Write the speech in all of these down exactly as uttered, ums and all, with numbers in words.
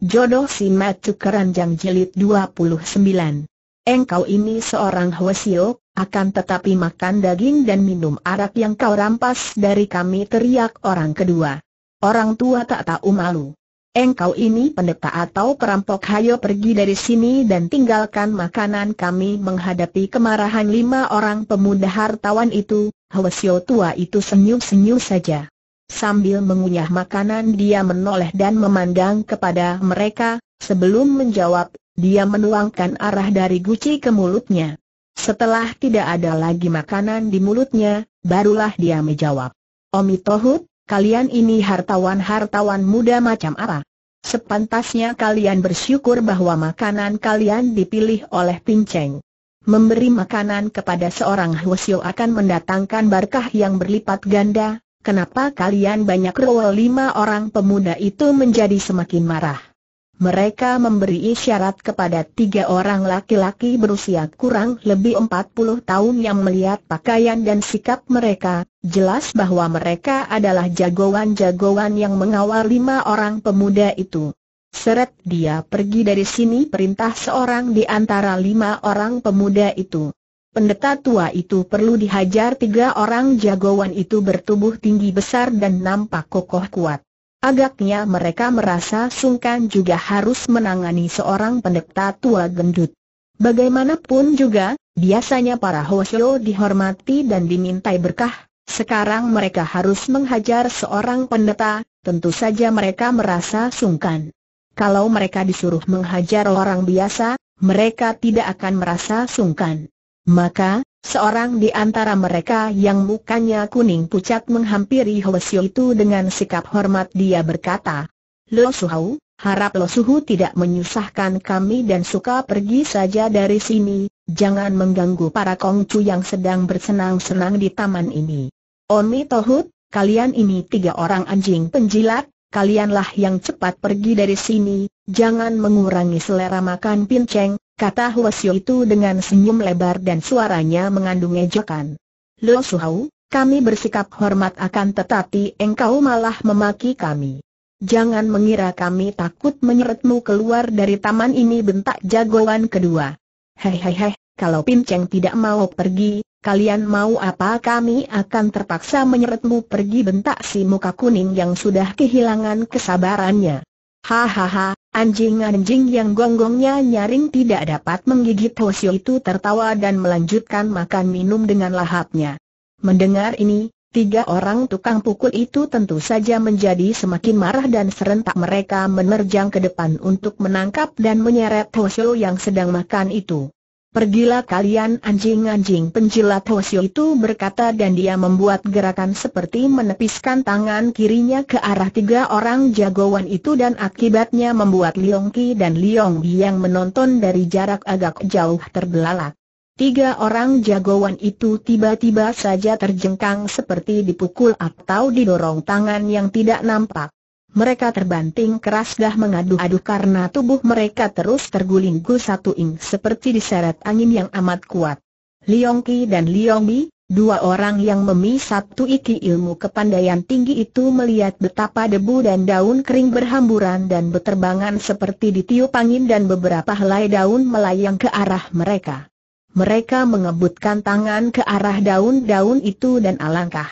Jodoh si Matu Keranjang Jilid dua puluh sembilan. Engkau ini seorang Hwesio, akan tetapi makan daging dan minum arak yang kau rampas dari kami, teriak orang kedua. Orang tua tak tahu malu. Engkau ini pendeta atau perampok, hayo pergi dari sini dan tinggalkan makanan kami. Menghadapi kemarahan lima orang pemuda hartawan itu, Hwesio tua itu senyum-senyum saja. Sambil mengunyah makanan dia menoleh dan memandang kepada mereka. Sebelum menjawab, dia menuangkan arah dari guci ke mulutnya. Setelah tidak ada lagi makanan di mulutnya, barulah dia menjawab, "Omi Tohut, kalian ini hartawan-hartawan muda macam apa. Sepantasnya kalian bersyukur bahwa makanan kalian dipilih oleh Pincheng. Memberi makanan kepada seorang Hwesio akan mendatangkan berkah yang berlipat ganda. Kenapa kalian banyak rewel?" Lima orang pemuda itu menjadi semakin marah. Mereka memberi isyarat kepada tiga orang laki-laki berusia kurang lebih empat puluh tahun yang melihat pakaian dan sikap mereka, jelas bahwa mereka adalah jagoan-jagoan yang mengawal lima orang pemuda itu. "Seret dia pergi dari sini," perintah seorang di antara lima orang pemuda itu. Pendeta tua itu perlu dihajar. Tiga orang jagoan itu bertubuh tinggi besar dan nampak kokoh kuat. Agaknya mereka merasa sungkan juga harus menangani seorang pendeta tua gendut. Bagaimanapun juga, biasanya para Hwesio dihormati dan dimintai berkah. Sekarang mereka harus menghajar seorang pendeta, tentu saja mereka merasa sungkan. Kalau mereka disuruh menghajar orang biasa, mereka tidak akan merasa sungkan. Maka, seorang di antara mereka yang mukanya kuning pucat menghampiri Hwesio itu dengan sikap hormat. Dia berkata, "Lo Suhu, harap Lo Suhu tidak menyusahkan kami dan suka pergi saja dari sini. Jangan mengganggu para kongcu yang sedang bersenang-senang di taman ini." "Omi Tohut, kalian ini tiga orang anjing penjilat. Kalianlah yang cepat pergi dari sini. Jangan mengurangi selera makan Pincheng," kata Hwesio itu dengan senyum lebar dan suaranya mengandung ejekan. "Lo Suhu, kami bersikap hormat akan tetapi engkau malah memaki kami. Jangan mengira kami takut menyeretmu keluar dari taman ini," bentak jagoan kedua. "Hei hei hei, kalau Pincheng tidak mau pergi, kalian mau apa? Kami akan terpaksa menyeretmu pergi," bentak si muka kuning yang sudah kehilangan kesabarannya. "Hahaha, anjing-anjing yang gonggongnya nyaring tidak dapat menggigit." Hwesio itu tertawa dan melanjutkan makan minum dengan lahapnya. Mendengar ini, tiga orang tukang pukul itu tentu saja menjadi semakin marah dan serentak mereka menerjang ke depan untuk menangkap dan menyeret Hwesio yang sedang makan itu. "Pergilah kalian anjing-anjing penjilat," Hwesio itu berkata, dan dia membuat gerakan seperti menepiskan tangan kirinya ke arah tiga orang jagoan itu, dan akibatnya membuat Liong Ki dan Liong Bi yang menonton dari jarak agak jauh terbelalak. Tiga orang jagoan itu tiba-tiba saja terjengkang seperti dipukul atau didorong tangan yang tidak nampak. Mereka terbanting keras dah mengadu-adu karena tubuh mereka terus terguling gu satu ing seperti diseret angin yang amat kuat. Liong Ki dan Liong Bi, dua orang yang memisatu iki ilmu kepandaian tinggi itu, melihat betapa debu dan daun kering berhamburan dan berterbangan seperti ditiup angin dan beberapa helai daun melayang ke arah mereka. Mereka mengebutkan tangan ke arah daun-daun itu dan alangkah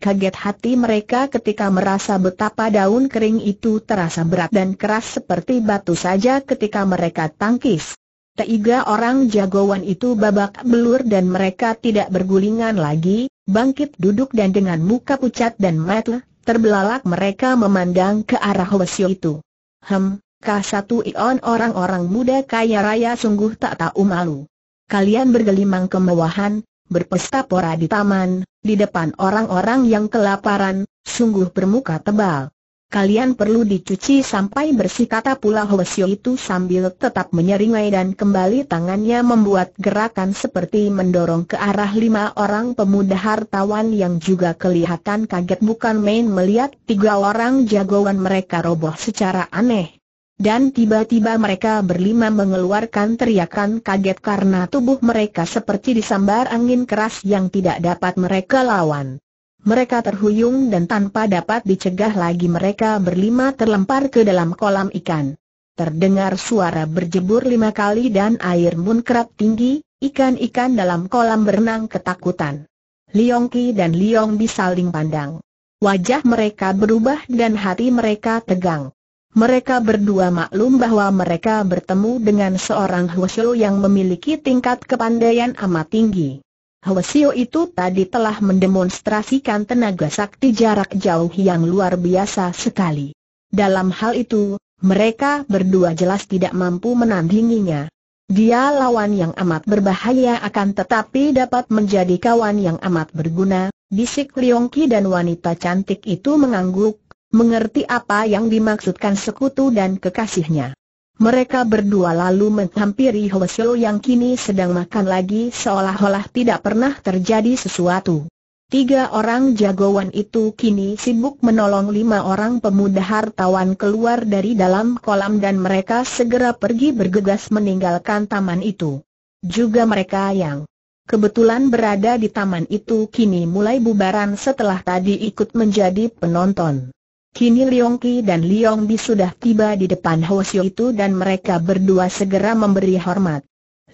kaget hati mereka ketika merasa betapa daun kering itu terasa berat dan keras seperti batu saja ketika mereka tangkis. Tiga orang jagoan itu babak belur dan mereka tidak bergulingan lagi, bangkit duduk dan dengan muka pucat dan mata terbelalak mereka memandang ke arah Hwesio itu. "Hem, kasatu ion, orang-orang muda kaya raya sungguh tak tahu malu. Kalian bergelimang kemewahan, berpesta pora di taman, di depan orang-orang yang kelaparan, sungguh bermuka tebal. Kalian perlu dicuci sampai bersih," kata pula Hwesio itu sambil tetap menyeringai dan kembali tangannya membuat gerakan seperti mendorong ke arah lima orang pemuda hartawan yang juga kelihatan kaget bukan main melihat tiga orang jagoan mereka roboh secara aneh. Dan tiba-tiba mereka berlima mengeluarkan teriakan kaget karena tubuh mereka seperti disambar angin keras yang tidak dapat mereka lawan. Mereka terhuyung dan tanpa dapat dicegah lagi mereka berlima terlempar ke dalam kolam ikan. Terdengar suara berjebur lima kali dan air muncrat tinggi, ikan-ikan dalam kolam berenang ketakutan. Liong Ki dan Liong Bi saling pandang. Wajah mereka berubah dan hati mereka tegang. Mereka berdua maklum bahwa mereka bertemu dengan seorang Hwesio yang memiliki tingkat kepandaian amat tinggi. Hwesio itu tadi telah mendemonstrasikan tenaga sakti jarak jauh yang luar biasa sekali. Dalam hal itu, mereka berdua jelas tidak mampu menandinginya. Dia lawan yang amat berbahaya akan tetapi dapat menjadi kawan yang amat berguna, bisik Liong Ki, dan wanita cantik itu mengangguk, mengerti apa yang dimaksudkan sekutu dan kekasihnya. Mereka berdua lalu menghampiri Hwesio yang kini sedang makan lagi seolah-olah tidak pernah terjadi sesuatu. Tiga orang jagoan itu kini sibuk menolong lima orang pemuda hartawan keluar dari dalam kolam dan mereka segera pergi bergegas meninggalkan taman itu. Juga mereka yang kebetulan berada di taman itu kini mulai bubaran setelah tadi ikut menjadi penonton. Kini Liong Ki dan Liong Bi sudah tiba di depan Hwesio itu dan mereka berdua segera memberi hormat.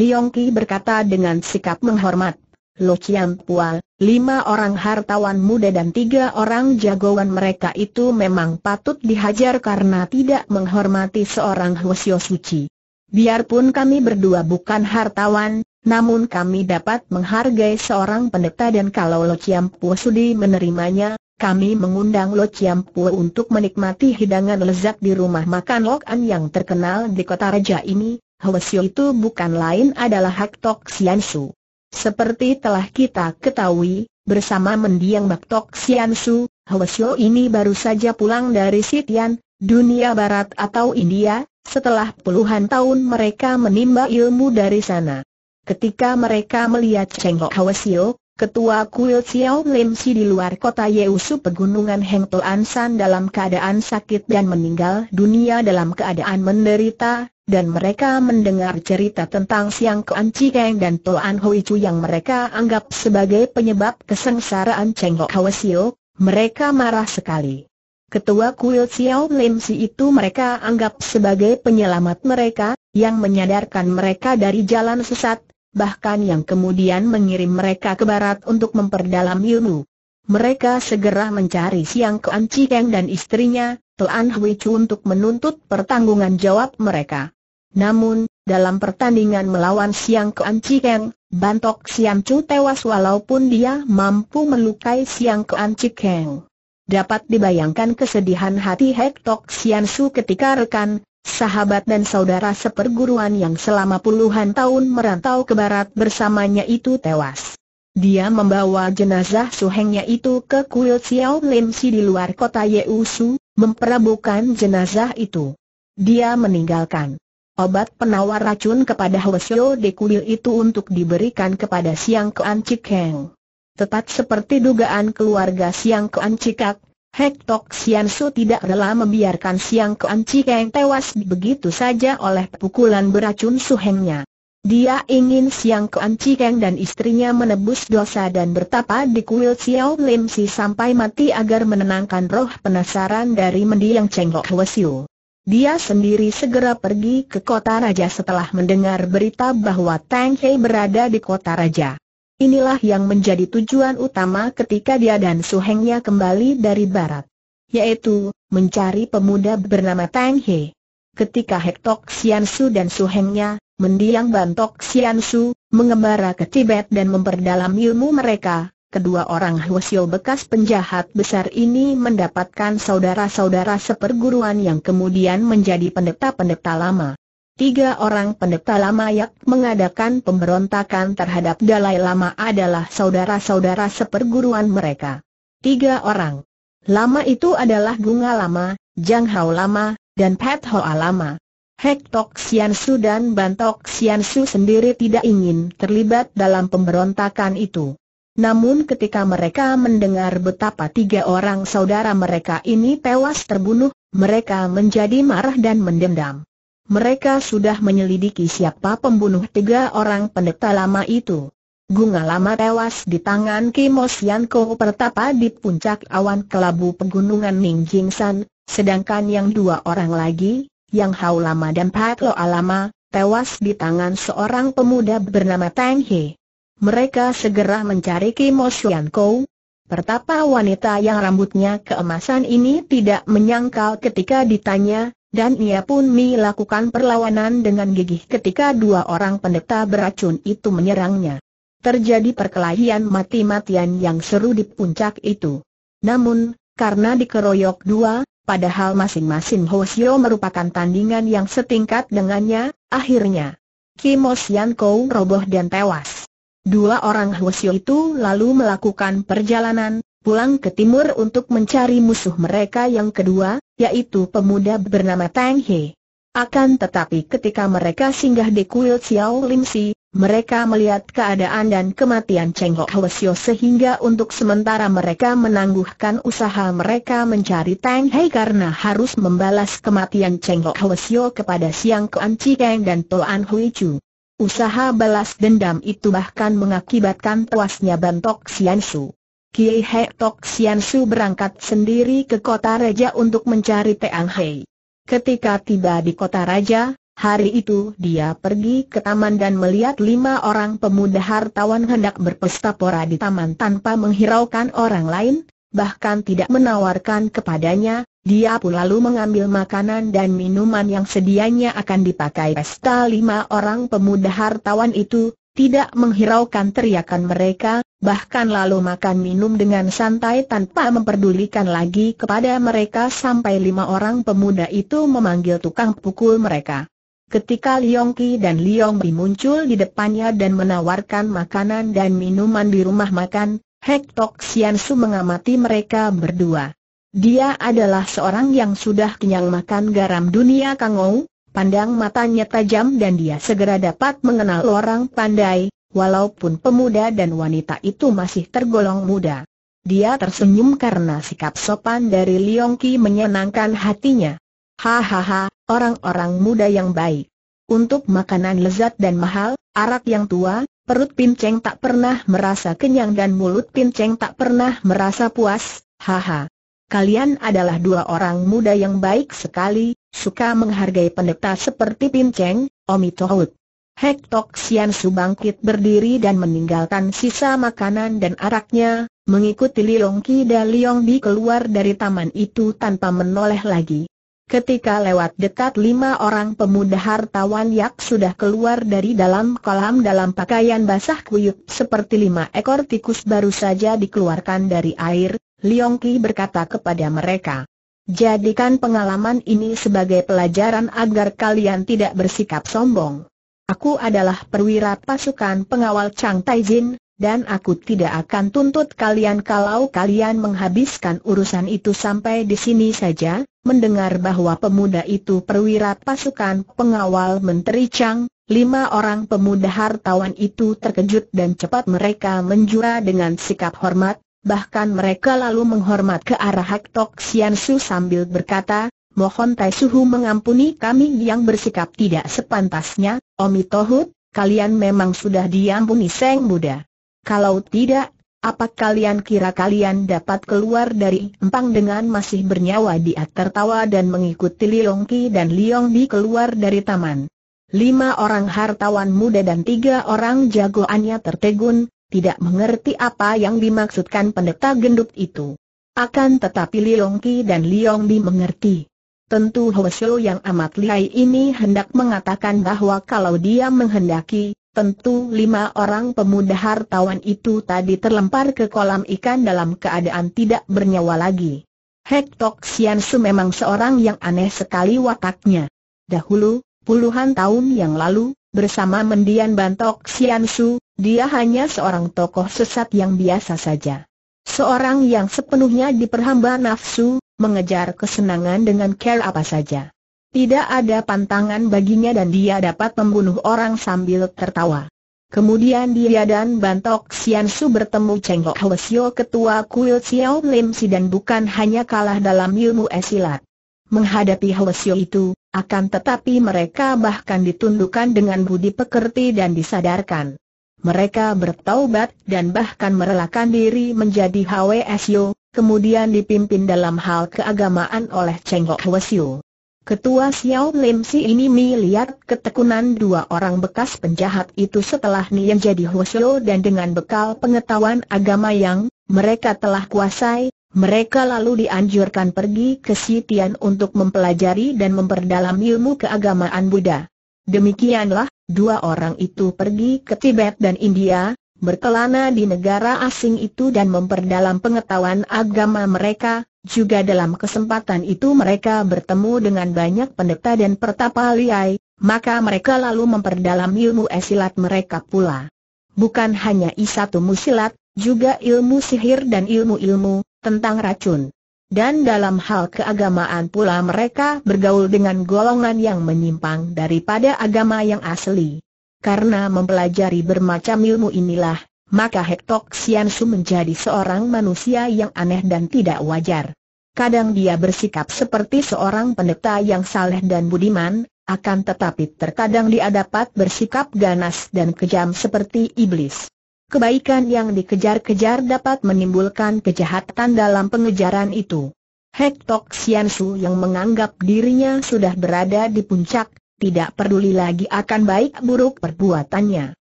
Liong Ki berkata dengan sikap menghormat, "Lo Ciam Pual, lima orang hartawan muda dan tiga orang jagoan mereka itu memang patut dihajar karena tidak menghormati seorang Hwesio suci. Biarpun kami berdua bukan hartawan, namun kami dapat menghargai seorang pendeta dan kalau Lo Ciam Pual sudi menerimanya, kami mengundang Lo Ciam Pual untuk menikmati hidangan lezat di rumah makan Lok An yang terkenal di kota raja ini." Hwesio itu bukan lain adalah Hek Tok Siansu. Seperti telah kita ketahui, bersama mendiang Bantok Siansu, Hwesio ini baru saja pulang dari Sitian, dunia barat atau India, setelah puluhan tahun mereka menimba ilmu dari sana. Ketika mereka melihat Cheng Ho Hwesio, ketua kuil Siauw Lim Si di luar kota Yeusu pegunungan Heng To'an San dalam keadaan sakit dan meninggal dunia dalam keadaan menderita, dan mereka mendengar cerita tentang Siang Kuan Chi Keng dan Toan Hui Chu yang mereka anggap sebagai penyebab kesengsaraan Cheng Ho Hwesio, mereka marah sekali. Ketua kuil Siauw Lim Si itu mereka anggap sebagai penyelamat mereka, yang menyadarkan mereka dari jalan sesat, bahkan yang kemudian mengirim mereka ke barat untuk memperdalam ilmu. Mereka segera mencari Siang Kuan Chi Keng dan istrinya, Toan Hui Chu, untuk menuntut pertanggungan jawab mereka. Namun, dalam pertandingan melawan Siang Kuan Chi Keng, Bantok Siansu tewas walaupun dia mampu melukai Siang Kuan Chi Keng. Dapat dibayangkan kesedihan hati Hek Tok Siansu ketika rekan, sahabat dan saudara seperguruan yang selama puluhan tahun merantau ke barat bersamanya itu tewas. Dia membawa jenazah suhengnya itu ke kuil Siauw Lim Si di luar kota Yeusu, memperabukan jenazah itu. Dia meninggalkan obat penawar racun kepada Hwesio di kuil itu untuk diberikan kepada Siang Kuan Chi Keng. Tepat seperti dugaan keluarga Siang Kuan Chi Keng, Hek Tok Siansu tidak rela membiarkan Siang Kuan Chi Keng tewas begitu saja oleh pukulan beracun suhengnya. Dia ingin Siang Kuan Chi Keng dan istrinya menebus dosa dan bertapa di kuil Siauw Lim Si sampai mati agar menenangkan roh penasaran dari mendiang Cheng Ho Hwesio. Dia sendiri segera pergi ke kota raja setelah mendengar berita bahwa Tang He berada di kota raja. Inilah yang menjadi tujuan utama ketika dia dan suhengnya kembali dari barat, yaitu mencari pemuda bernama Tang He. Ketika Hek Tok Siansu dan suhengnya mendiang Bantok Siansu mengembara ke Tibet dan memperdalam ilmu mereka, kedua orang Hwesio bekas penjahat besar ini mendapatkan saudara-saudara seperguruan yang kemudian menjadi pendeta-pendeta lama. Tiga orang pendeta lama yang mengadakan pemberontakan terhadap Dalai Lama adalah saudara-saudara seperguruan mereka. Tiga orang lama itu adalah Gunga Lama, Yang Hao Lama, dan Pethoa Lama. Hek Tok Siansu dan Bantok Siansu sendiri tidak ingin terlibat dalam pemberontakan itu. Namun ketika mereka mendengar betapa tiga orang saudara mereka ini tewas terbunuh, mereka menjadi marah dan mendendam. Mereka sudah menyelidiki siapa pembunuh tiga orang pendeta lama itu. Gunga Lama tewas di tangan Kimo Sianko pertapa di puncak awan kelabu pegunungan Ningjing San, sedangkan yang dua orang lagi, Yang Hao Lama dan Pethoa Lama, tewas di tangan seorang pemuda bernama Tang He. Mereka segera mencari Kimo Sianko. Pertapa wanita yang rambutnya keemasan ini tidak menyangkal ketika ditanya, dan ia pun melakukan perlawanan dengan gigih ketika dua orang pendeta beracun itu menyerangnya. Terjadi perkelahian mati-matian yang seru di puncak itu. Namun, karena dikeroyok dua, padahal masing-masing Hwesio merupakan tandingan yang setingkat dengannya, akhirnya Kimo Sianko roboh dan tewas. Dua orang Hwesio itu lalu melakukan perjalanan pulang ke timur untuk mencari musuh mereka yang kedua, yaitu pemuda bernama Tang He. Akan tetapi ketika mereka singgah di kuil Siauw Lim Si, mereka melihat keadaan dan kematian Cheng Ho Hwesio sehingga untuk sementara mereka menangguhkan usaha mereka mencari Tang He karena harus membalas kematian Cheng Ho Hwesio kepada Siang Kuan Chi Keng dan Toan Hui Chu. Usaha balas dendam itu bahkan mengakibatkan tewasnya Bantok Siansu. Kiai Hek Tok Siansu berangkat sendiri ke kota raja untuk mencari Tang He. Ketika tiba di kota raja, hari itu dia pergi ke taman dan melihat lima orang pemuda hartawan hendak berpesta pora di taman tanpa menghiraukan orang lain, bahkan tidak menawarkan kepadanya. Dia pun lalu mengambil makanan dan minuman yang sedianya akan dipakai pesta. Lima orang pemuda hartawan itu tidak menghiraukan teriakan mereka, bahkan lalu makan minum dengan santai tanpa memperdulikan lagi kepada mereka sampai lima orang pemuda itu memanggil tukang pukul mereka. Ketika Liong Ki dan Liong Bi muncul di depannya dan menawarkan makanan dan minuman di rumah makan, Hek Tok Siansu mengamati mereka berdua. Dia adalah seorang yang sudah kenyang makan garam dunia Kangou, pandang matanya tajam dan dia segera dapat mengenal orang pandai, walaupun pemuda dan wanita itu masih tergolong muda. Dia tersenyum karena sikap sopan dari Liong Ki menyenangkan hatinya. Hahaha, orang-orang muda yang baik. Untuk makanan lezat dan mahal, arak yang tua, perut Pincheng tak pernah merasa kenyang dan mulut Pincheng tak pernah merasa puas, haha. Kalian adalah dua orang muda yang baik sekali, suka menghargai pendeta seperti Pincheng, Omitohut. Hek Tok Siansu bangkit berdiri dan meninggalkan sisa makanan dan araknya, mengikuti Liong Ki dan Liong Bi keluar dari taman itu tanpa menoleh lagi. Ketika lewat dekat lima orang pemuda hartawan yak sudah keluar dari dalam kolam dalam pakaian basah kuyup seperti lima ekor tikus baru saja dikeluarkan dari air, Liong Ki berkata kepada mereka, jadikan pengalaman ini sebagai pelajaran agar kalian tidak bersikap sombong. Aku adalah perwira pasukan pengawal Chang Tai Jin, dan aku tidak akan tuntut kalian kalau kalian menghabiskan urusan itu sampai di sini saja. Mendengar bahwa pemuda itu perwira pasukan pengawal Menteri Chang, lima orang pemuda hartawan itu terkejut dan cepat mereka menjura dengan sikap hormat. Bahkan mereka lalu menghormat ke arah Hek Tok Siansu sambil berkata, mohon Tai Suhu mengampuni kami yang bersikap tidak sepantasnya, Omitohut, kalian memang sudah diampuni Seng Buddha. Kalau tidak, apa kalian kira kalian dapat keluar dari empang dengan masih bernyawa? Dia tertawa dan mengikuti Liong Ki dan Liong Bi keluar dari taman. Lima orang hartawan muda dan tiga orang jagoannya tertegun, tidak mengerti apa yang dimaksudkan pendeta gendut itu. Akan tetapi Liong Ki dan Liong Bi mengerti. Tentu Hwesio yang amat lihai ini hendak mengatakan bahwa kalau dia menghendaki, tentu lima orang pemuda hartawan itu tadi terlempar ke kolam ikan dalam keadaan tidak bernyawa lagi. Hek Tok Siansu memang seorang yang aneh sekali wataknya. Dahulu, puluhan tahun yang lalu, bersama mendian Bantok Siansu, dia hanya seorang tokoh sesat yang biasa saja. Seorang yang sepenuhnya diperhamba nafsu, mengejar kesenangan dengan cara apa saja. Tidak ada pantangan baginya dan dia dapat membunuh orang sambil tertawa. Kemudian dia dan Bantok Siansu bertemu Cheng Ho Hwesio ketua kuil Siauw Lim Si dan bukan hanya kalah dalam ilmu esilat. Menghadapi Hwesio itu, akan tetapi mereka bahkan ditundukkan dengan budi pekerti dan disadarkan. Mereka bertaubat dan bahkan merelakan diri menjadi Hwesio, kemudian dipimpin dalam hal keagamaan oleh Cheng Ho Hwesio. Ketua Siauw Lim Si ini melihat ketekunan dua orang bekas penjahat itu setelah Nian jadi Hwesio, dan dengan bekal pengetahuan agama yang mereka telah kuasai, mereka lalu dianjurkan pergi ke Sitian untuk mempelajari dan memperdalam ilmu keagamaan Buddha. Demikianlah, dua orang itu pergi ke Tibet dan India, berkelana di negara asing itu dan memperdalam pengetahuan agama mereka. Juga dalam kesempatan itu mereka bertemu dengan banyak pendeta dan pertapa liai, maka mereka lalu memperdalam ilmu esilat mereka pula. Bukan hanya ilmu silat, juga ilmu sihir dan ilmu-ilmu tentang racun. Dan dalam hal keagamaan pula mereka bergaul dengan golongan yang menyimpang daripada agama yang asli. Karena mempelajari bermacam ilmu inilah, maka Hek Tok Siansu menjadi seorang manusia yang aneh dan tidak wajar. Kadang dia bersikap seperti seorang pendeta yang saleh dan budiman, akan tetapi terkadang dia dapat bersikap ganas dan kejam seperti iblis. Kebaikan yang dikejar-kejar dapat menimbulkan kejahatan dalam pengejaran itu. Hek Tok Siansu yang menganggap dirinya sudah berada di puncak, tidak peduli lagi akan baik buruk perbuatannya.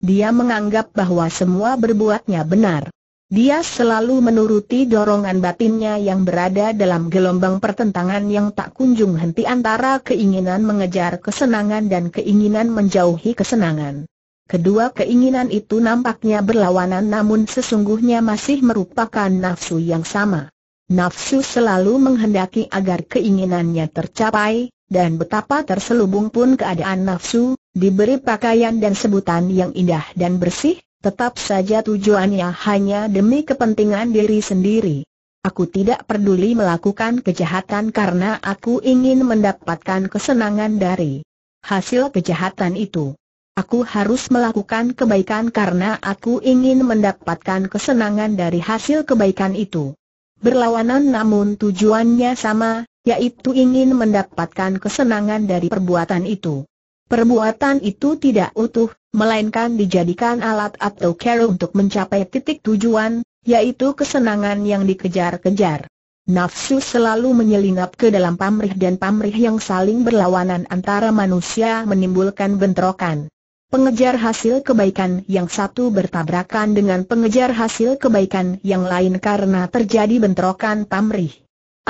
Dia menganggap bahwa semua berbuatnya benar. Dia selalu menuruti dorongan batinnya yang berada dalam gelombang pertentangan yang tak kunjung henti antara keinginan mengejar kesenangan dan keinginan menjauhi kesenangan. Kedua keinginan itu nampaknya berlawanan, namun sesungguhnya masih merupakan nafsu yang sama. Nafsu selalu menghendaki agar keinginannya tercapai, dan betapa terselubung pun keadaan nafsu, diberi pakaian dan sebutan yang indah dan bersih, tetap saja tujuannya hanya demi kepentingan diri sendiri. Aku tidak peduli melakukan kejahatan karena aku ingin mendapatkan kesenangan dari hasil kejahatan itu. Aku harus melakukan kebaikan karena aku ingin mendapatkan kesenangan dari hasil kebaikan itu. Berlawanan namun tujuannya sama, yaitu ingin mendapatkan kesenangan dari perbuatan itu. Perbuatan itu tidak utuh, melainkan dijadikan alat atau cara untuk mencapai titik tujuan, yaitu kesenangan yang dikejar-kejar. Nafsu selalu menyelinap ke dalam pamrih, dan pamrih yang saling berlawanan antara manusia menimbulkan bentrokan. Pengejar hasil kebaikan yang satu bertabrakan dengan pengejar hasil kebaikan yang lain karena terjadi bentrokan pamrih.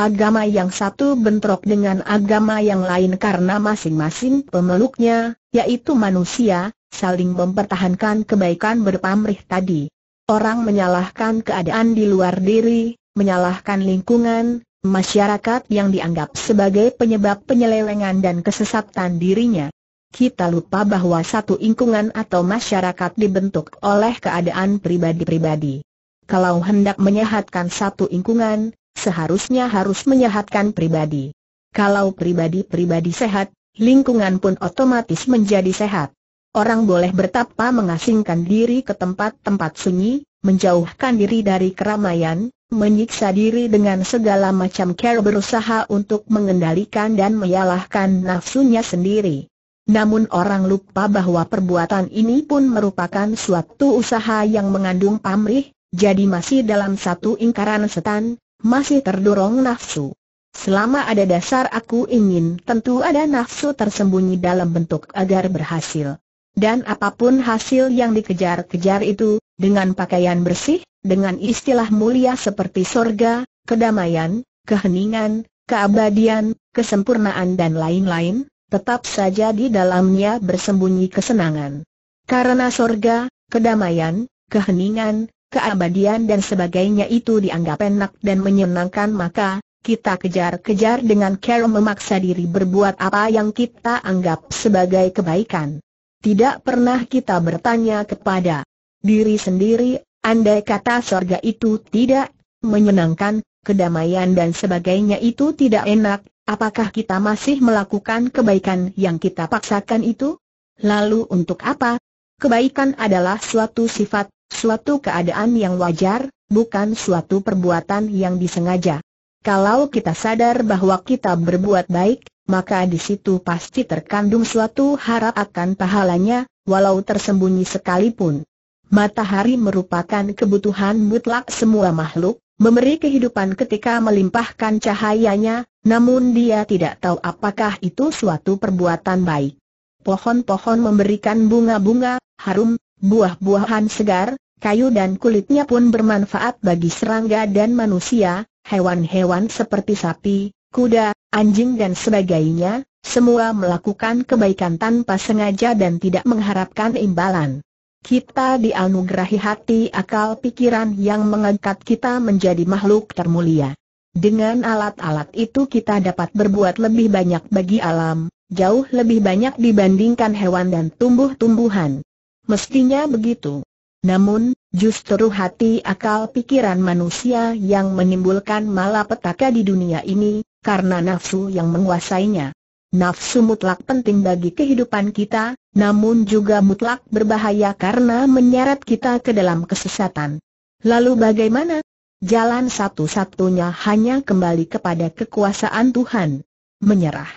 Agama yang satu bentrok dengan agama yang lain karena masing-masing pemeluknya, yaitu manusia, saling mempertahankan kebaikan berpamrih tadi. Orang menyalahkan keadaan di luar diri, menyalahkan lingkungan, masyarakat yang dianggap sebagai penyebab penyelewengan dan kesesatan dirinya. Kita lupa bahwa satu lingkungan atau masyarakat dibentuk oleh keadaan pribadi-pribadi. Kalau hendak menyehatkan satu lingkungan, seharusnya harus menyehatkan pribadi. Kalau pribadi-pribadi sehat, lingkungan pun otomatis menjadi sehat. Orang boleh bertapa mengasingkan diri ke tempat-tempat sunyi, menjauhkan diri dari keramaian, menyiksa diri dengan segala macam cara, berusaha untuk mengendalikan dan menyalahkan nafsunya sendiri. Namun orang lupa bahwa perbuatan ini pun merupakan suatu usaha yang mengandung pamrih, jadi masih dalam satu lingkaran setan. Masih terdorong nafsu. Selama ada dasar aku ingin, tentu ada nafsu tersembunyi dalam bentuk agar berhasil. Dan apapun hasil yang dikejar-kejar itu, dengan pakaian bersih, dengan istilah mulia seperti sorga, kedamaian, keheningan, keabadian, kesempurnaan dan lain-lain, tetap saja di dalamnya bersembunyi kesenangan. Karena sorga, kedamaian, keheningan, keabadian dan sebagainya itu dianggap enak dan menyenangkan, maka kita kejar-kejar dengan cara memaksa diri berbuat apa yang kita anggap sebagai kebaikan. Tidak pernah kita bertanya kepada diri sendiri, andai kata sorga itu tidak menyenangkan, kedamaian dan sebagainya itu tidak enak, apakah kita masih melakukan kebaikan yang kita paksakan itu? Lalu untuk apa? Kebaikan adalah suatu sifat, suatu keadaan yang wajar, bukan suatu perbuatan yang disengaja. Kalau kita sadar bahwa kita berbuat baik, maka di situ pasti terkandung suatu harap akan pahalanya, walau tersembunyi sekalipun. Matahari merupakan kebutuhan mutlak semua makhluk, memberi kehidupan ketika melimpahkan cahayanya, Namun dia tidak tahu apakah itu suatu perbuatan baik. Pohon-pohon memberikan bunga-bunga, harum, buah-buahan segar, kayu dan kulitnya pun bermanfaat bagi serangga dan manusia, hewan-hewan seperti sapi, kuda, anjing dan sebagainya, semua melakukan kebaikan tanpa sengaja dan tidak mengharapkan imbalan. Kita dianugerahi hati akal pikiran yang mengangkat kita menjadi makhluk termulia. Dengan alat-alat itu kita dapat berbuat lebih banyak bagi alam, jauh lebih banyak dibandingkan hewan dan tumbuh-tumbuhan. Mestinya begitu. Namun, justru hati akal pikiran manusia yang menimbulkan malapetaka di dunia ini, karena nafsu yang menguasainya. Nafsu mutlak penting bagi kehidupan kita, namun juga mutlak berbahaya karena menyeret kita ke dalam kesesatan. Lalu bagaimana? Jalan satu-satunya hanya kembali kepada kekuasaan Tuhan. Menyerah.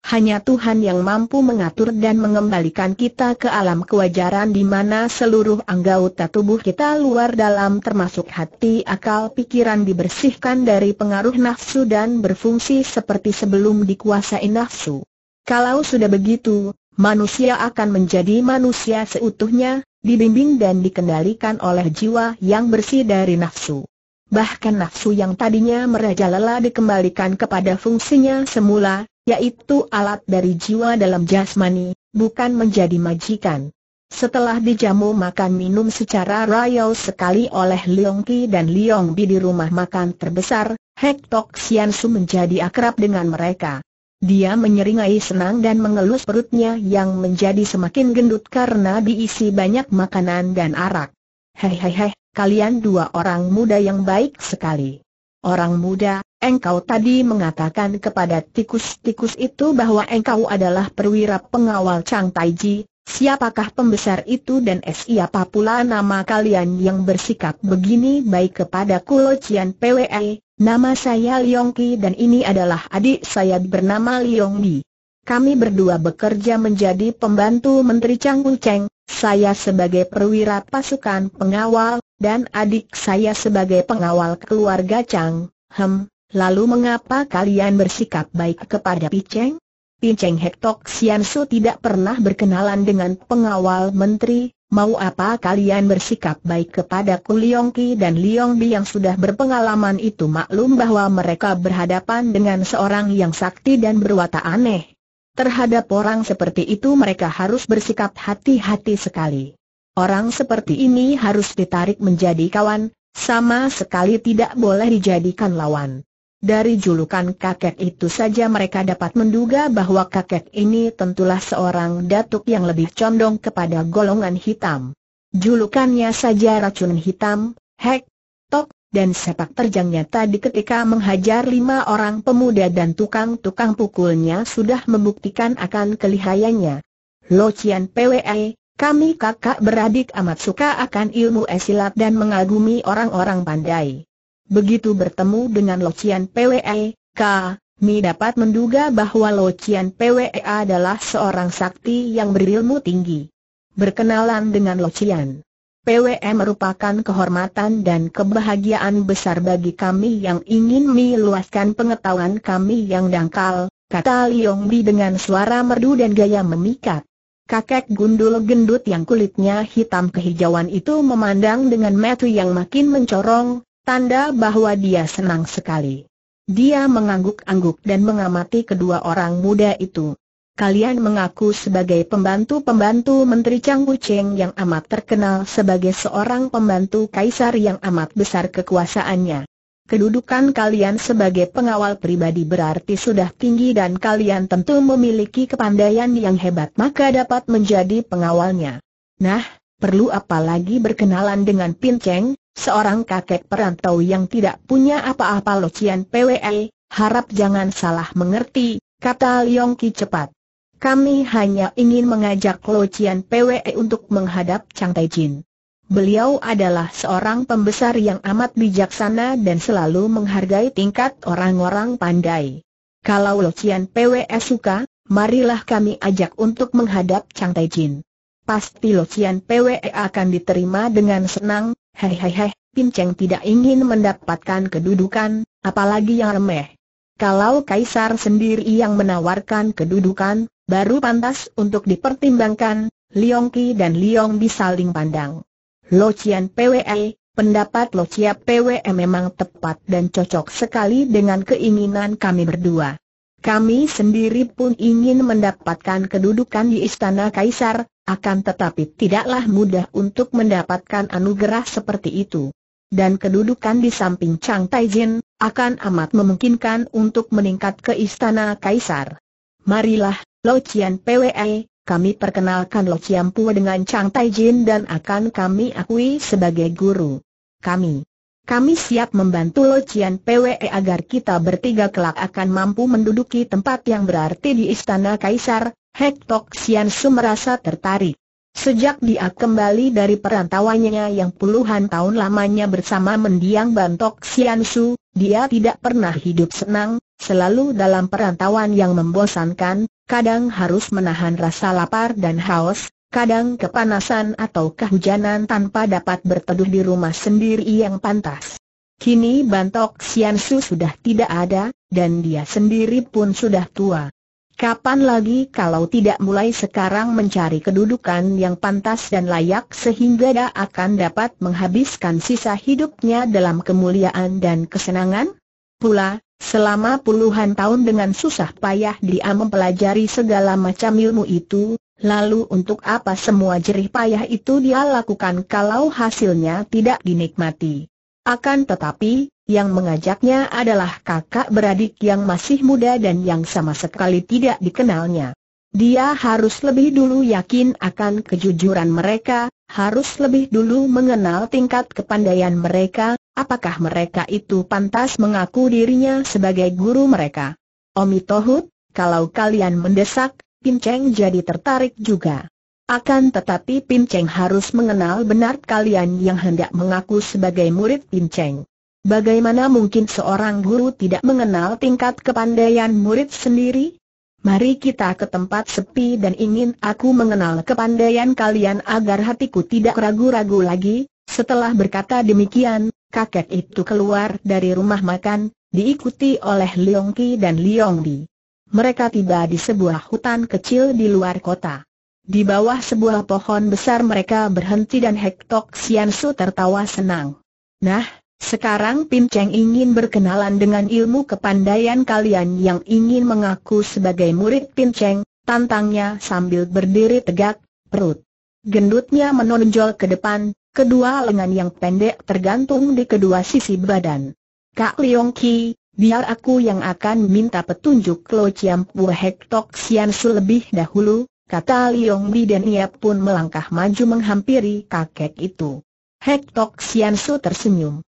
Hanya Tuhan yang mampu mengatur dan mengembalikan kita ke alam kewajaran di mana seluruh anggota tubuh kita luar dalam termasuk hati, akal, pikiran dibersihkan dari pengaruh nafsu dan berfungsi seperti sebelum dikuasai nafsu. Kalau sudah begitu, manusia akan menjadi manusia seutuhnya, dibimbing dan dikendalikan oleh jiwa yang bersih dari nafsu. Bahkan nafsu yang tadinya merajalela dikembalikan kepada fungsinya semula, yaitu alat dari jiwa dalam jasmani, bukan menjadi majikan. Setelah dijamu makan minum secara royal sekali oleh Liong Ki dan Liong Bi di rumah makan terbesar, Hek Tok Siansu menjadi akrab dengan mereka. Dia menyeringai senang dan mengelus perutnya yang menjadi semakin gendut karena diisi banyak makanan dan arak. Hehehe, kalian dua orang muda yang baik sekali. Orang muda. Engkau tadi mengatakan kepada tikus-tikus itu bahwa engkau adalah perwira pengawal Chang Tai Jin. Siapakah pembesar itu dan siapa pula nama kalian yang bersikap begini baik kepada Kulocian P W E? Nama saya Liong Ki dan ini adalah adik saya bernama Liong Di. Kami berdua bekerja menjadi pembantu Menteri Chang Wucheng. Saya sebagai perwira pasukan pengawal dan adik saya sebagai pengawal keluarga Chang. Hem. Lalu mengapa kalian bersikap baik kepada Pincheng? Pincheng Hek Tok Siansu tidak pernah berkenalan dengan pengawal menteri. Mau apa kalian bersikap baik kepada Liong Ki dan Liong Bi yang sudah berpengalaman itu? Maklum bahwa mereka berhadapan dengan seorang yang sakti dan berwatak aneh. Terhadap orang seperti itu mereka harus bersikap hati-hati sekali. Orang seperti ini harus ditarik menjadi kawan, sama sekali tidak boleh dijadikan lawan. Dari julukan kakek itu saja mereka dapat menduga bahwa kakek ini tentulah seorang datuk yang lebih condong kepada golongan hitam. Julukannya saja racun hitam, Hek, Tok, dan sepak terjangnya tadi ketika menghajar lima orang pemuda dan tukang-tukang pukulnya sudah membuktikan akan kelihayannya. Locian P W E, kami kakak beradik amat suka akan ilmu silat dan mengagumi orang-orang pandai. Begitu bertemu dengan Locian P W E, kami dapat menduga bahwa Locian P W E adalah seorang sakti yang berilmu tinggi. Berkenalan dengan Locian P W E merupakan kehormatan dan kebahagiaan besar bagi kami yang ingin meluaskan pengetahuan kami yang dangkal, kata Liong Bi dengan suara merdu dan gaya memikat. Kakek gundul gendut yang kulitnya hitam kehijauan itu memandang dengan mata yang makin mencorong. Tanda bahwa dia senang sekali. Dia mengangguk-angguk dan mengamati kedua orang muda itu. Kalian mengaku sebagai pembantu-pembantu Menteri Chang Wucheng yang amat terkenal sebagai seorang pembantu kaisar yang amat besar kekuasaannya. Kedudukan kalian sebagai pengawal pribadi berarti sudah tinggi dan kalian tentu memiliki kepandaian yang hebat maka dapat menjadi pengawalnya. Nah, perlu apa lagi berkenalan dengan Pincheng? Seorang kakek perantau yang tidak punya apa-apa. Locian P W E, harap jangan salah mengerti, kata Liong Ki cepat. Kami hanya ingin mengajak Locian P W E untuk menghadap Chang Tai Jin. Beliau adalah seorang pembesar yang amat bijaksana dan selalu menghargai tingkat orang-orang pandai. Kalau Locian P W E suka, marilah kami ajak untuk menghadap Chang Tai Jin. Pasti Locian P W E akan diterima dengan senang. Hehehe, Pincheng tidak ingin mendapatkan kedudukan, apalagi yang remeh. Kalau kaisar sendiri yang menawarkan kedudukan, baru pantas untuk dipertimbangkan. Liong Ki dan Liong Bi saling pandang. Lo Cian Pwe, pendapat Lo Cian Pwe memang tepat dan cocok sekali dengan keinginan kami berdua. Kami sendiri pun ingin mendapatkan kedudukan di istana kaisar, akan tetapi tidaklah mudah untuk mendapatkan anugerah seperti itu. Dan kedudukan di samping Chang Tai Jin akan amat memungkinkan untuk meningkat ke istana kaisar. Marilah, Lo Cian Pwe, kami perkenalkan Lo Cian Pwe dengan Chang Tai Jin dan akan kami akui sebagai guru. Kami, kami siap membantu Lo Cian Pwe agar kita bertiga kelak akan mampu menduduki tempat yang berarti di istana kaisar. Hek Tok Siansu merasa tertarik. Sejak dia kembali dari perantauannya yang puluhan tahun lamanya bersama mendiang Bantok Siansu, dia tidak pernah hidup senang, selalu dalam perantauan yang membosankan, kadang harus menahan rasa lapar dan haus, kadang kepanasan atau kehujanan tanpa dapat berteduh di rumah sendiri yang pantas. Kini Bantok Siansu sudah tidak ada, dan dia sendiri pun sudah tua. Kapan lagi kalau tidak mulai sekarang mencari kedudukan yang pantas dan layak sehingga dia akan dapat menghabiskan sisa hidupnya dalam kemuliaan dan kesenangan? Pula, selama puluhan tahun dengan susah payah dia mempelajari segala macam ilmu itu, lalu untuk apa semua jerih payah itu dia lakukan kalau hasilnya tidak dinikmati? Akan tetapi, yang mengajaknya adalah kakak beradik yang masih muda dan yang sama sekali tidak dikenalnya. Dia harus lebih dulu yakin akan kejujuran mereka, harus lebih dulu mengenal tingkat kepandaian mereka, apakah mereka itu pantas mengaku dirinya sebagai guru mereka. Omitohut, kalau kalian mendesak, Pincheng jadi tertarik juga. Akan tetapi Pincheng harus mengenal benar kalian yang hendak mengaku sebagai murid Pincheng. Bagaimana mungkin seorang guru tidak mengenal tingkat kepandaian murid sendiri? Mari kita ke tempat sepi dan ingin aku mengenal kepandaian kalian agar hatiku tidak ragu-ragu lagi. Setelah berkata demikian, kakek itu keluar dari rumah makan, diikuti oleh Liong Ki dan Liong Bi. Mereka tiba di sebuah hutan kecil di luar kota. Di bawah sebuah pohon besar mereka berhenti dan Hek Tok Siansu tertawa senang. Nah, sekarang Pincheng ingin berkenalan dengan ilmu kepandaian kalian yang ingin mengaku sebagai murid Pincheng, tantangnya sambil berdiri tegak, perut gendutnya menonjol ke depan, kedua lengan yang pendek tergantung di kedua sisi badan. Kak Liong Ki, biar aku yang akan minta petunjuk Lo Cian Pwe. Hek Tok Siansu lebih dahulu, kata Liong Bi, dan ia pun melangkah maju menghampiri kakek itu. Hek Tok Siansu tersenyum.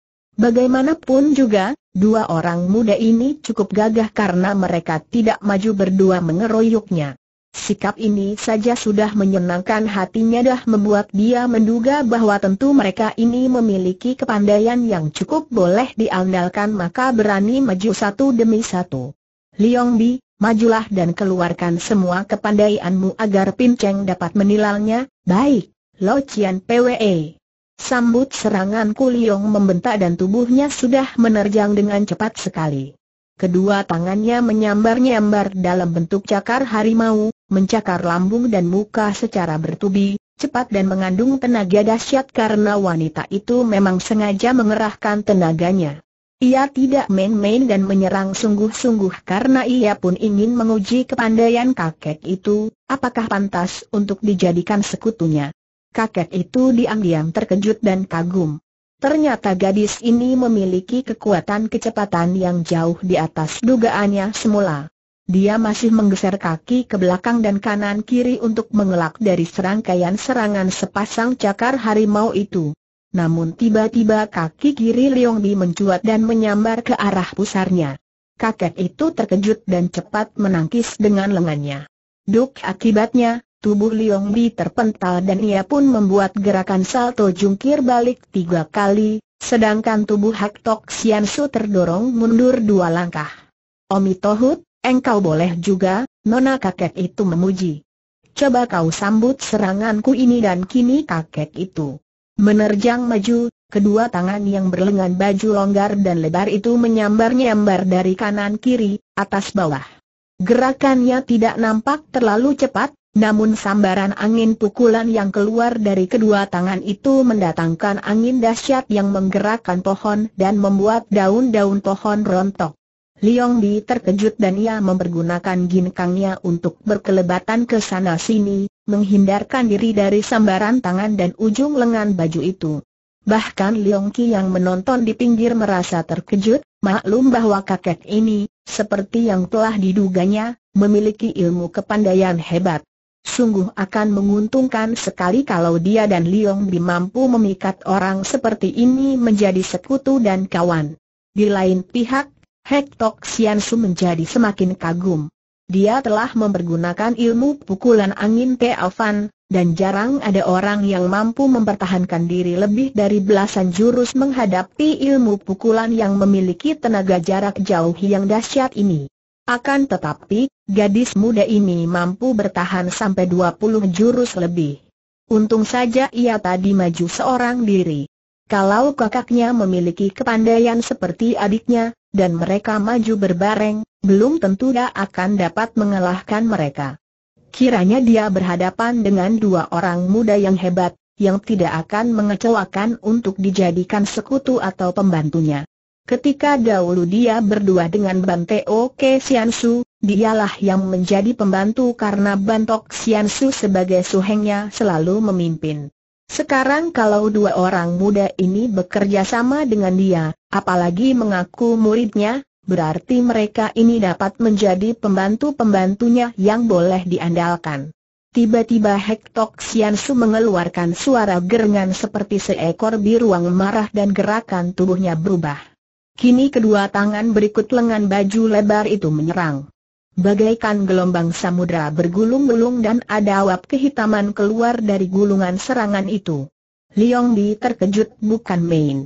Bagaimanapun juga, dua orang muda ini cukup gagah karena mereka tidak maju berdua mengeroyoknya. Sikap ini saja sudah menyenangkan hatinya dah membuat dia menduga bahwa tentu mereka ini memiliki kepandaian yang cukup boleh diandalkan, maka berani maju satu demi satu. Liong Bi, majulah dan keluarkan semua kepandaianmu agar Pincheng dapat menilainya. Baik, Lo Cian Pwe. Sambut seranganku, Liong membentak dan tubuhnya sudah menerjang dengan cepat sekali. Kedua tangannya menyambar-nyambar dalam bentuk cakar harimau, mencakar lambung dan muka secara bertubi, cepat dan mengandung tenaga dahsyat karena wanita itu memang sengaja mengerahkan tenaganya. Ia tidak main-main dan menyerang sungguh-sungguh karena ia pun ingin menguji kepandaian kakek itu, apakah pantas untuk dijadikan sekutunya. Kakek itu diam-diam terkejut dan kagum. Ternyata gadis ini memiliki kekuatan kecepatan yang jauh di atas dugaannya semula. Dia masih menggeser kaki ke belakang dan kanan-kiri untuk mengelak dari serangkaian serangan sepasang cakar harimau itu. Namun tiba-tiba kaki kiri Liong Bi mencuat dan menyambar ke arah pusarnya. Kakek itu terkejut dan cepat menangkis dengan lengannya. Duk, akibatnya tubuh Liong Bi terpental dan ia pun membuat gerakan salto jungkir balik tiga kali, sedangkan tubuh Hek Tok Siansu terdorong mundur dua langkah. Omitohut, engkau boleh juga, nona, kakek itu memuji. Coba kau sambut seranganku ini. Dan kini kakek itu menerjang maju, kedua tangan yang berlengan baju longgar dan lebar itu menyambar-nyambar dari kanan-kiri, atas-bawah. Gerakannya tidak nampak terlalu cepat, namun sambaran angin pukulan yang keluar dari kedua tangan itu mendatangkan angin dahsyat yang menggerakkan pohon dan membuat daun-daun pohon rontok. Liong Bi terkejut dan ia mempergunakan ginkangnya untuk berkelebatan ke sana sini, menghindarkan diri dari sambaran tangan dan ujung lengan baju itu. Bahkan Liong Ki yang menonton di pinggir merasa terkejut, maklum bahwa kakek ini, seperti yang telah diduganya, memiliki ilmu kepandaian hebat. Sungguh akan menguntungkan sekali kalau dia dan Liong Bi mampu memikat orang seperti ini menjadi sekutu dan kawan. Di lain pihak, Hek Tok Siansu menjadi semakin kagum. Dia telah mempergunakan ilmu pukulan angin Teofan, dan jarang ada orang yang mampu mempertahankan diri lebih dari belasan jurus menghadapi ilmu pukulan yang memiliki tenaga jarak jauh yang dahsyat ini. Akan tetapi, gadis muda ini mampu bertahan sampai dua puluh jurus lebih. Untung saja ia tadi maju seorang diri. Kalau kakaknya memiliki kepandaian seperti adiknya, dan mereka maju berbareng, belum tentu dia akan dapat mengalahkan mereka. Kiranya dia berhadapan dengan dua orang muda yang hebat, yang tidak akan mengecewakan untuk dijadikan sekutu atau pembantunya. Ketika dahulu dia berdua dengan Bantok Siansu, dialah yang menjadi pembantu karena Bantok Siansu sebagai suhengnya selalu memimpin. Sekarang kalau dua orang muda ini bekerja sama dengan dia, apalagi mengaku muridnya, berarti mereka ini dapat menjadi pembantu-pembantunya yang boleh diandalkan. Tiba-tiba Hek Tok Siansu mengeluarkan suara gerengan seperti seekor beruang marah dan gerakan tubuhnya berubah. Kini kedua tangan berikut lengan baju lebar itu menyerang. Bagaikan gelombang samudera bergulung-gulung dan ada uap kehitaman keluar dari gulungan serangan itu. Liong Bi terkejut bukan main.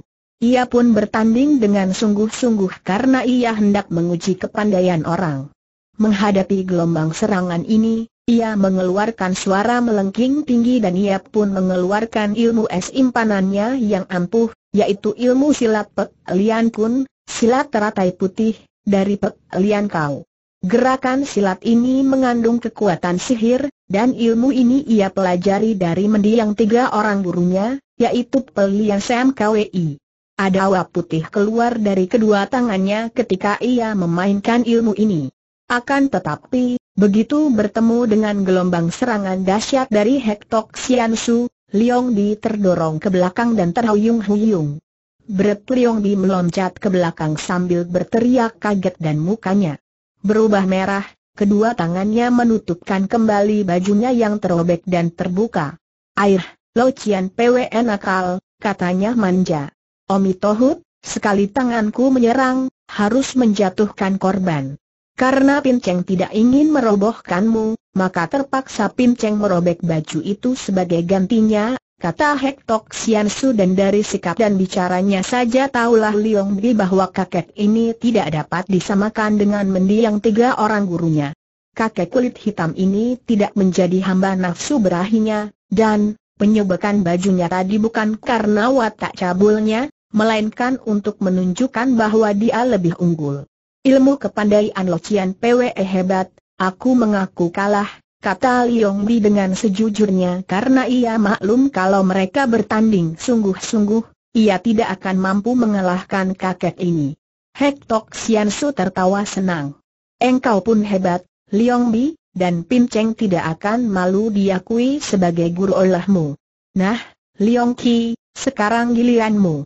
Ia pun bertanding dengan sungguh-sungguh karena ia hendak menguji kepandaian orang. Menghadapi gelombang serangan ini, ia mengeluarkan suara melengking tinggi dan ia pun mengeluarkan ilmu es impanannya yang ampuh, yaitu ilmu silat Pek Lian Kun, silat teratai putih, dari Pek Lian Kau. Gerakan silat ini mengandung kekuatan sihir, dan ilmu ini ia pelajari dari mendiang tiga orang gurunya, yaitu Pek Lian Sam Kwi. Ada uap putih keluar dari kedua tangannya ketika ia memainkan ilmu ini. Akan tetapi, begitu bertemu dengan gelombang serangan dahsyat dari Hek Tok Siansu, Liong Bi terdorong ke belakang dan terhuyung-huyung. Berat Liong Bi meloncat ke belakang sambil berteriak kaget dan mukanya berubah merah, kedua tangannya menutupkan kembali bajunya yang terobek dan terbuka. "Air, Lo Cian Pwe nakal," katanya manja. "Omi Tohut, sekali tanganku menyerang, harus menjatuhkan korban. Karena Pincheng tidak ingin merobohkanmu, maka terpaksa Pincheng merobek baju itu sebagai gantinya," kata Hek Tok Siansu, dan dari sikap dan bicaranya saja tahulah Liong Bi bahwa kakek ini tidak dapat disamakan dengan mendiang tiga orang gurunya. Kakek kulit hitam ini tidak menjadi hamba nafsu berahinya, dan penyebekan bajunya tadi bukan karena watak cabulnya, melainkan untuk menunjukkan bahwa dia lebih unggul. "Ilmu kepandaian Lo Cian Pwe hebat, aku mengaku kalah," kata Liong Bi dengan sejujurnya karena ia maklum kalau mereka bertanding sungguh-sungguh, ia tidak akan mampu mengalahkan kakek ini. Hek Tok Siansu tertawa senang. "Engkau pun hebat, Liong Bi, dan Pincheng tidak akan malu diakui sebagai guru olehmu. Nah, Liong Ki, sekarang giliranmu.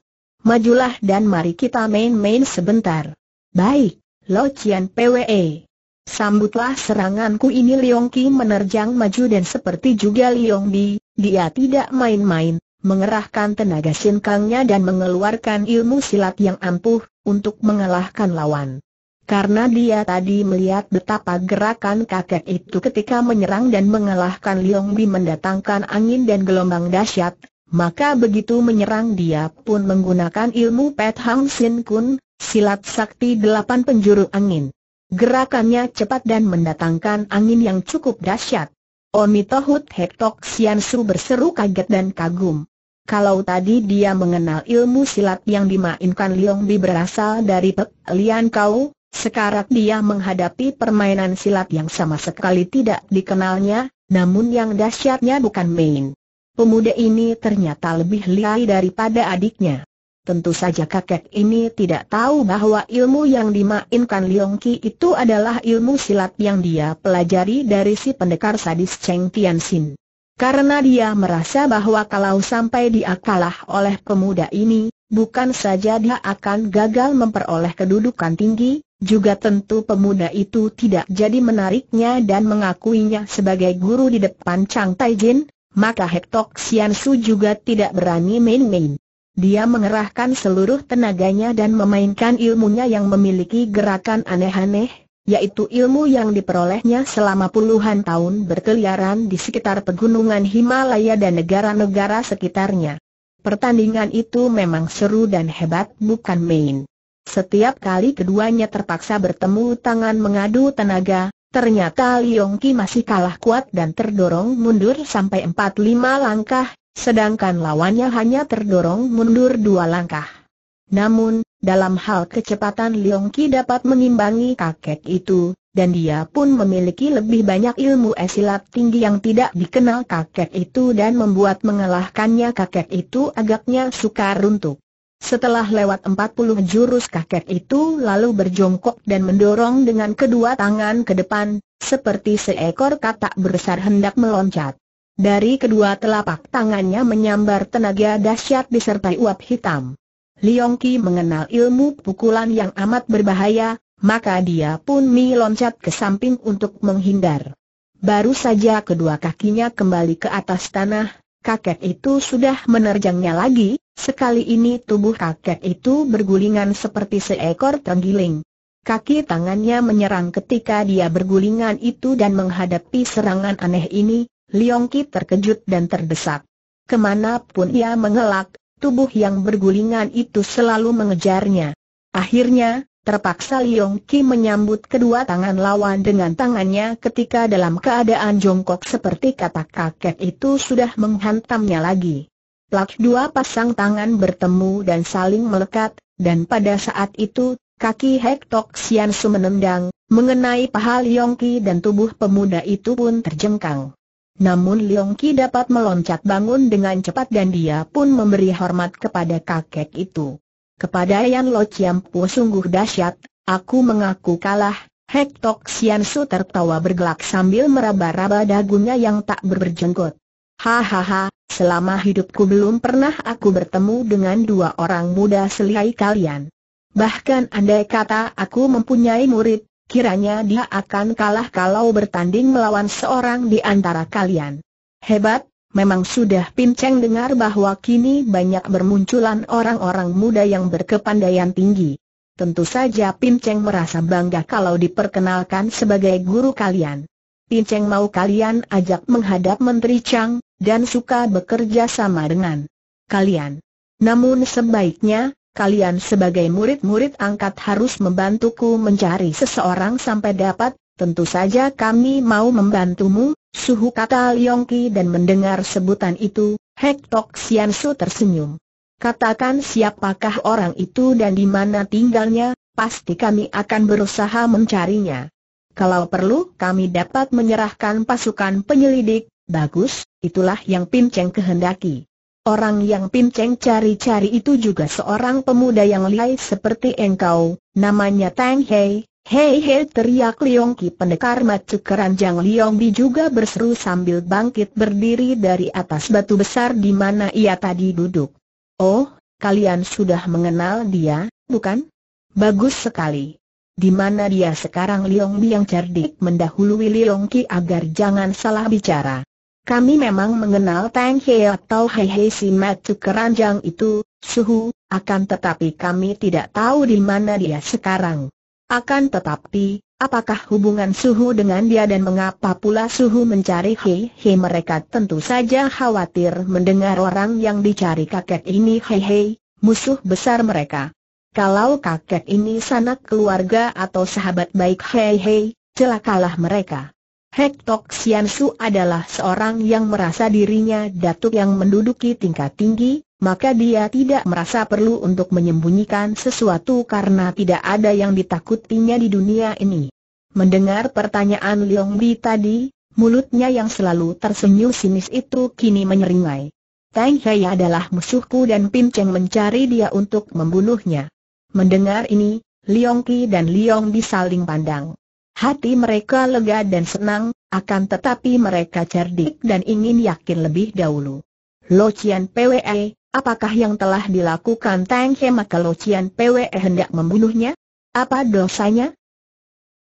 Majulah dan mari kita main-main sebentar." "Baik, Lo Cian Pwe. Sambutlah seranganku ini." Liong Ki menerjang maju dan seperti juga Liong Bi, dia tidak main-main, mengerahkan tenaga sinkangnya dan mengeluarkan ilmu silat yang ampuh, untuk mengalahkan lawan. Karena dia tadi melihat betapa gerakan kakek itu ketika menyerang dan mengalahkan Liong Bi mendatangkan angin dan gelombang dahsyat, maka begitu menyerang dia pun menggunakan ilmu Pethang Sin Kun, silat sakti delapan penjuru angin. Gerakannya cepat dan mendatangkan angin yang cukup dahsyat. "Omi Tohut!" Hek Tok Siansu berseru kaget dan kagum. Kalau tadi dia mengenal ilmu silat yang dimainkan Liong Bi berasal dari Pek Lian Kau, sekarang dia menghadapi permainan silat yang sama sekali tidak dikenalnya, namun yang dahsyatnya bukan main. Pemuda ini ternyata lebih lihai daripada adiknya. Tentu saja kakek ini tidak tahu bahwa ilmu yang dimainkan Liong Ki itu adalah ilmu silat yang dia pelajari dari si pendekar sadis Cheng Tianxin. Karena dia merasa bahwa kalau sampai dia kalah oleh pemuda ini, bukan saja dia akan gagal memperoleh kedudukan tinggi, juga tentu pemuda itu tidak jadi menariknya dan mengakuinya sebagai guru di depan Chang Tai Jin, maka Hek Tok Siansu juga tidak berani main-main. Dia mengerahkan seluruh tenaganya dan memainkan ilmunya yang memiliki gerakan aneh-aneh, yaitu ilmu yang diperolehnya selama puluhan tahun berkeliaran di sekitar pegunungan Himalaya dan negara-negara sekitarnya. Pertandingan itu memang seru dan hebat bukan main. Setiap kali keduanya terpaksa bertemu tangan mengadu tenaga, ternyata Liong Ki masih kalah kuat dan terdorong mundur sampai empat lima langkah. Sedangkan lawannya hanya terdorong mundur dua langkah. Namun, dalam hal kecepatan Liong Ki dapat mengimbangi kakek itu, dan dia pun memiliki lebih banyak ilmu silat tinggi yang tidak dikenal kakek itu dan membuat mengalahkannya kakek itu agaknya sukar untuk. Setelah lewat empat puluh jurus kakek itu lalu berjongkok dan mendorong dengan kedua tangan ke depan, seperti seekor katak besar hendak meloncat. Dari kedua telapak tangannya menyambar tenaga dahsyat disertai uap hitam. Liong Ki mengenal ilmu pukulan yang amat berbahaya, maka dia pun meloncat ke samping untuk menghindar. Baru saja kedua kakinya kembali ke atas tanah, kakek itu sudah menerjangnya lagi. Sekali ini tubuh kakek itu bergulingan seperti seekor tenggiling. Kaki tangannya menyerang ketika dia bergulingan itu dan menghadapi serangan aneh ini. Liong Ki terkejut dan terdesak. Kemanapun ia mengelak, tubuh yang bergulingan itu selalu mengejarnya. Akhirnya, terpaksa Liong Ki menyambut kedua tangan lawan dengan tangannya ketika dalam keadaan jongkok seperti kata kakek itu sudah menghantamnya lagi. Plak, dua pasang tangan bertemu dan saling melekat, dan pada saat itu, kaki Hek Tok Siansu menendang, mengenai paha Liong Ki dan tubuh pemuda itu pun terjengkang. Namun Liong Ki dapat meloncat bangun dengan cepat dan dia pun memberi hormat kepada kakek itu. Kepadaian Lo Ciampu sungguh dahsyat, aku mengaku kalah. Hek Tok Siansu tertawa bergelak sambil meraba-raba dagunya yang tak berjenggot. Hahaha, selama hidupku belum pernah aku bertemu dengan dua orang muda selihai kalian. Bahkan andai kata aku mempunyai murid, kiranya dia akan kalah kalau bertanding melawan seorang di antara kalian. Hebat, memang sudah Pincheng dengar bahwa kini banyak bermunculan orang-orang muda yang berkepandaian tinggi. Tentu saja Pincheng merasa bangga kalau diperkenalkan sebagai guru kalian. Pincheng mau kalian ajak menghadap Menteri Chang, dan suka bekerja sama dengan kalian. Namun sebaiknya, kalian sebagai murid-murid angkat harus membantuku mencari seseorang sampai dapat. Tentu saja kami mau membantumu, suhu kata Liong Ki dan mendengar sebutan itu, Hek Tok Siansu tersenyum. Katakan siapakah orang itu dan di mana tinggalnya, pasti kami akan berusaha mencarinya. Kalau perlu kami dapat menyerahkan pasukan penyelidik. Bagus, itulah yang Pincheng kehendaki. Orang yang Pincheng cari-cari itu juga seorang pemuda yang lihai seperti engkau, namanya Tang He. Hei hei, teriak Liong Ki. Pendekar macu keranjang Liong Bi juga berseru sambil bangkit berdiri dari atas batu besar di mana ia tadi duduk. Oh, kalian sudah mengenal dia, bukan? Bagus sekali. Di mana dia sekarang? Liong Bi yang cerdik mendahului Liong Ki agar jangan salah bicara. Kami memang mengenal Tang He atau Hei Hei si macu keranjang itu, suhu, akan tetapi kami tidak tahu di mana dia sekarang. Akan tetapi, apakah hubungan suhu dengan dia dan mengapa pula suhu mencari Hei Hei? Mereka tentu saja khawatir mendengar orang yang dicari kakek ini Hei Hei, musuh besar mereka. Kalau kakek ini sanak keluarga atau sahabat baik Hei Hei, celakalah mereka. Hek Tok Siansu adalah seorang yang merasa dirinya datuk yang menduduki tingkat tinggi, maka dia tidak merasa perlu untuk menyembunyikan sesuatu karena tidak ada yang ditakutinya di dunia ini. Mendengar pertanyaan Liong Bi tadi, mulutnya yang selalu tersenyum sinis itu kini menyeringai. Tang He adalah musuhku dan Pincheng mencari dia untuk membunuhnya. Mendengar ini, Liong Ki dan Liong Bi saling pandang. Hati mereka lega dan senang, akan tetapi mereka cerdik dan ingin yakin lebih dahulu. Lo Cian Pwe, apakah yang telah dilakukan Tang He maka Lo Cian Pwe hendak membunuhnya? Apa dosanya?